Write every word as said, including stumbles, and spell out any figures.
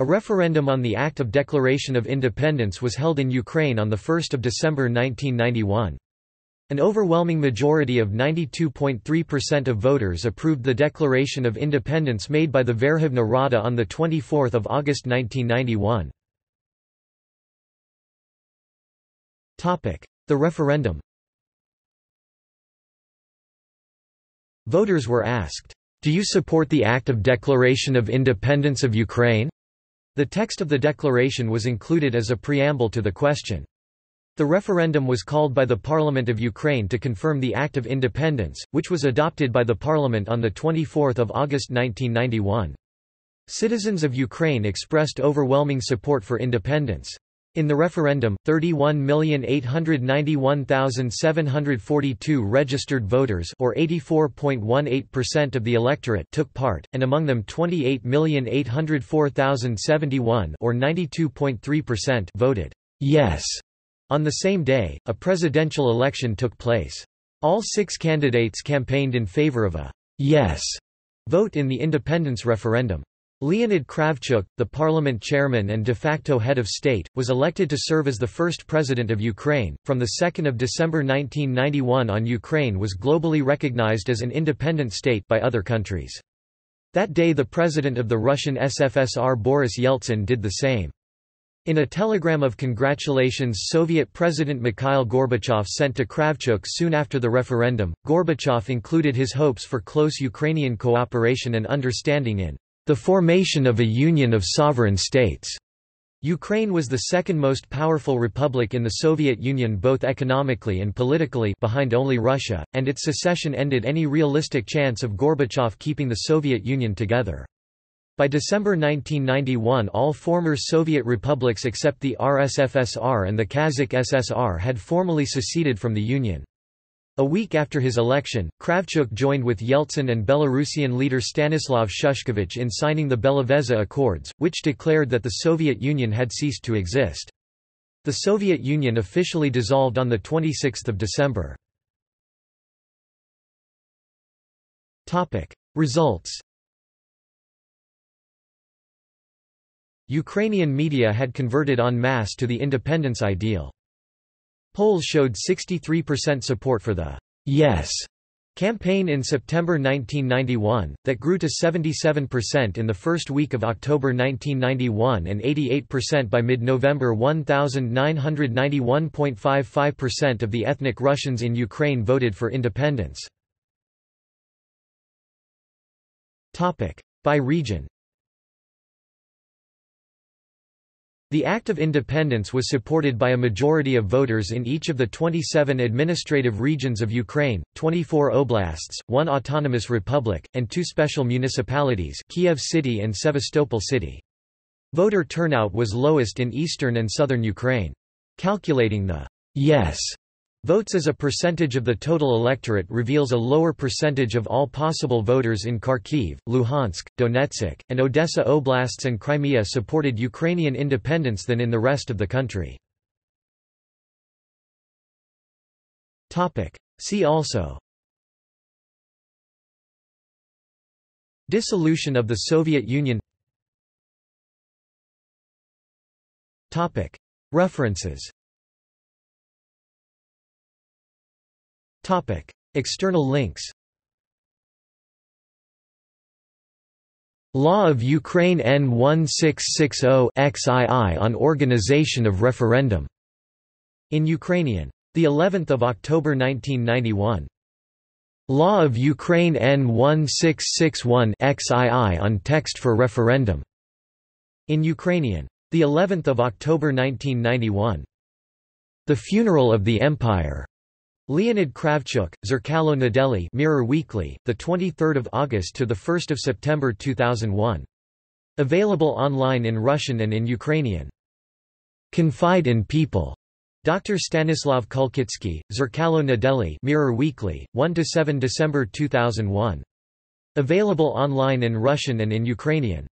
A referendum on the Act of Declaration of Independence was held in Ukraine on the first of December nineteen ninety-one. An overwhelming majority of ninety-two point three percent of voters approved the Declaration of Independence made by the Verkhovna Rada on the twenty-fourth of August nineteen ninety-one. The referendum. Voters were asked, "Do you support the Act of Declaration of Independence of Ukraine?" The text of the declaration was included as a preamble to the question. The referendum was called by the Parliament of Ukraine to confirm the Act of Independence, which was adopted by the Parliament on the twenty-fourth of August nineteen ninety-one. Citizens of Ukraine expressed overwhelming support for independence. In the referendum, thirty-one million eight hundred ninety-one thousand seven hundred forty-two registered voters, or eighty-four point one eight percent of the electorate, took part, and among them twenty-eight million eight hundred four thousand seventy-one, or ninety-two point three percent, voted yes. On the same day, a presidential election took place. All six candidates campaigned in favor of a yes vote in the independence referendum. Leonid Kravchuk, the parliament chairman and de facto head of state, was elected to serve as the first president of Ukraine. From the second of December nineteen ninety-one on, Ukraine was globally recognized as an independent state by other countries. That day the president of the Russian S F S R Boris Yeltsin did the same. In a telegram of congratulations Soviet President Mikhail Gorbachev sent to Kravchuk soon after the referendum, Gorbachev included his hopes for close Ukrainian cooperation and understanding in the formation of a union of sovereign states. Ukraine was the second most powerful republic in the Soviet Union both economically and politically, behind only Russia, and its secession ended any realistic chance of Gorbachev keeping the Soviet Union together. By December nineteen ninety-one all former Soviet republics except the R S F S R and the Kazakh S S R had formally seceded from the Union. A week after his election, Kravchuk joined with Yeltsin and Belarusian leader Stanislav Shushkevich in signing the Belavezha Accords, which declared that the Soviet Union had ceased to exist. The Soviet Union officially dissolved on the twenty-sixth of December. Results. Ukrainian media had converted en masse to the independence ideal. Polls showed sixty-three percent support for the yes campaign in September nineteen ninety-one, that grew to seventy-seven percent in the first week of October nineteen ninety-one and eighty-eight percent by mid-November. One thousand nine hundred ninety-one point five five percent of the ethnic Russians in Ukraine voted for independence. By region. The Act of Independence was supported by a majority of voters in each of the twenty-seven administrative regions of Ukraine, twenty-four oblasts, one autonomous republic, and two special municipalities, Kiev City and Sevastopol City. Voter turnout was lowest in eastern and southern Ukraine. Calculating the yes votes as a percentage of the total electorate reveals a lower percentage of all possible voters in Kharkiv, Luhansk, Donetsk, and Odessa oblasts, and Crimea supported Ukrainian independence than in the rest of the country. See also: Dissolution of the Soviet Union. References. Topic. External links. Law of Ukraine N sixteen sixty, twenty twenty on organization of referendum. In Ukrainian. The eleventh of October nineteen ninety-one. Law of Ukraine N sixteen sixty-one, twenty twenty on text for referendum. In Ukrainian. The eleventh of October nineteen ninety-one. The funeral of the empire. Leonid Kravchuk, Zerkalo Nedeli, Mirror Weekly, the twenty-third of August to the first of September two thousand one. Available online in Russian and in Ukrainian. Confide in people. Doctor Stanislav Kulkitsky, Zerkalo Nedeli, Mirror Weekly, one to seven December two thousand one. Available online in Russian and in Ukrainian.